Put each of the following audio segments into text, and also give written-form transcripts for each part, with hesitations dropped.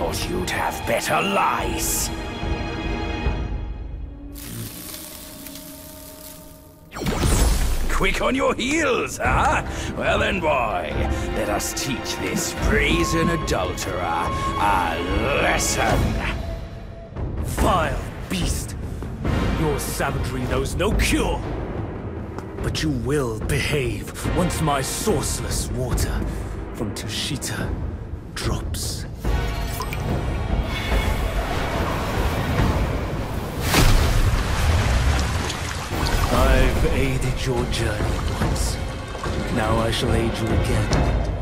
thought you'd have better lies. Quick on your heels, huh? Well then, boy, let us teach this brazen adulterer a lesson. Vile beast! Your savagery knows no cure. But you will behave once my sourceless water from Tushita drops. I've aided your journey once. Now I shall aid you again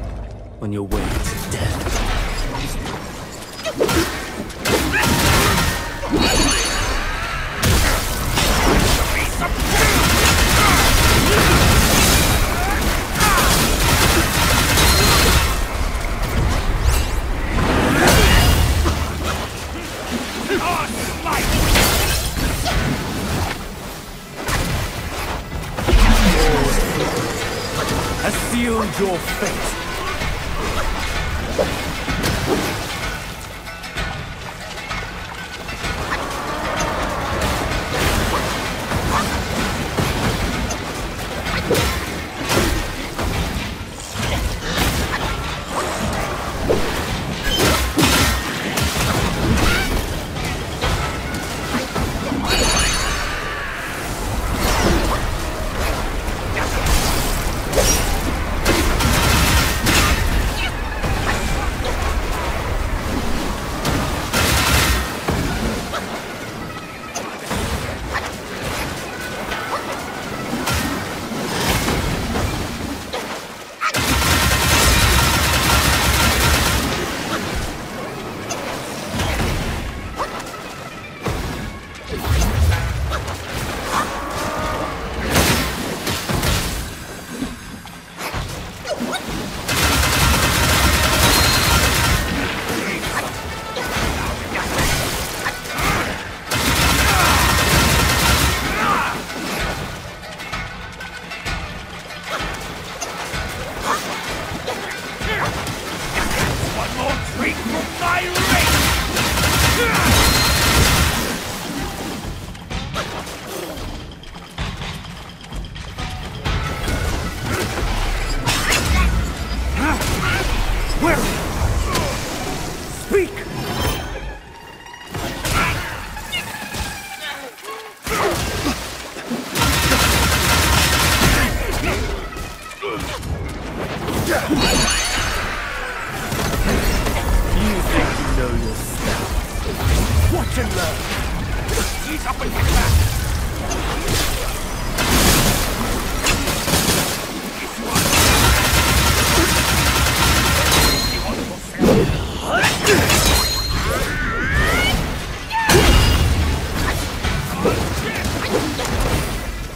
on your way to death. Your fate.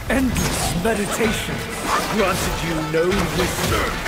Endless meditation granted you no wisdom.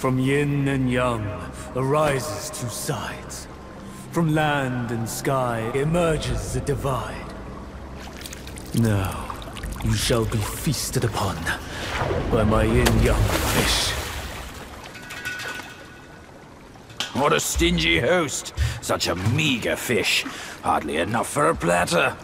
From yin and yang arises two sides. From land and sky emerges a divide. Now, you shall be feasted upon by my yin-yang fish. What a stingy host! Such a meager fish. Hardly enough for a platter.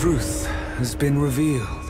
truth has been revealed.